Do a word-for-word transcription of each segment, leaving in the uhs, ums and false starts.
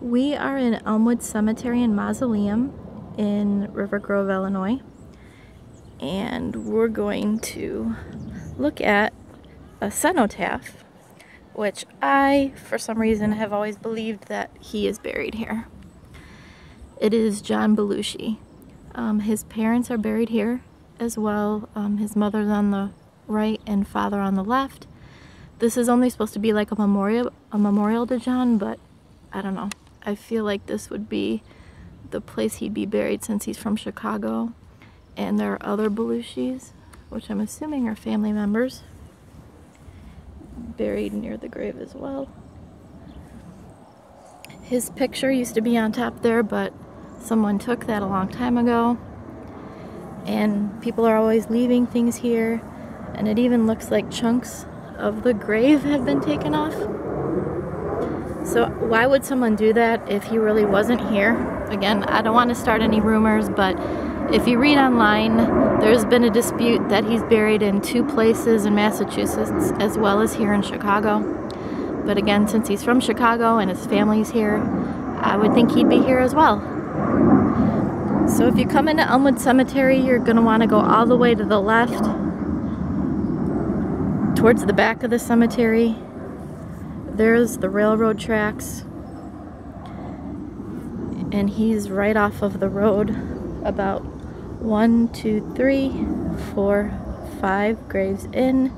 We are in Elmwood Cemetery and Mausoleum in River Grove, Illinois, and we're going to look at a cenotaph, which I, for some reason, have always believed that he is buried here. It is John Belushi. Um, his parents are buried here as well. Um, his mother's on the right and father on the left. This is only supposed to be like a memorial, a memorial to John, but I don't know. I feel like this would be the place he'd be buried since he's from Chicago, and there are other Belushis, which I'm assuming are family members, buried near the grave as well. His picture used to be on top there, but someone took that a long time ago, and people are always leaving things here, and it even looks like chunks of the grave have been taken off. So why would someone do that if he really wasn't here? Again, I don't want to start any rumors, but if you read online, there's been a dispute that he's buried in two places in Massachusetts as well as here in Chicago. But again, since he's from Chicago and his family's here, I would think he'd be here as well. So if you come into Elmwood Cemetery, you're going to want to go all the way to the left towards the back of the cemetery. There's the railroad tracks, and he's right off of the road, about one, two, three, four, five graves in.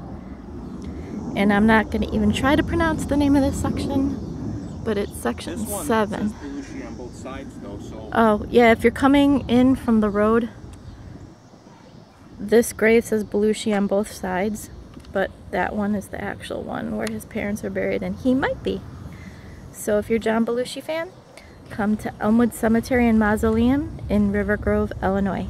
And I'm not going to even try to pronounce the name of this section, but it's section seven. On both sides, though, so. Oh, yeah, if you're coming in from the road, this grave says Belushi on both sides. But that one is the actual one where his parents are buried, and he might be. So if you're a John Belushi fan, come to Elmwood Cemetery and Mausoleum in River Grove, Illinois.